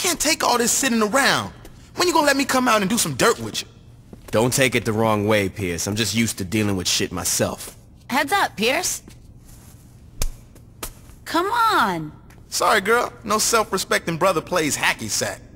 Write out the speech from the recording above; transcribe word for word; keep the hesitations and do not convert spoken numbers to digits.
can't take all this sitting around. When you gonna let me come out and do some dirt with you? Don't take it the wrong way, Pierce. I'm just used to dealing with shit myself. Heads up, Pierce. Come on. Sorry, girl. No self-respecting brother plays hacky sack.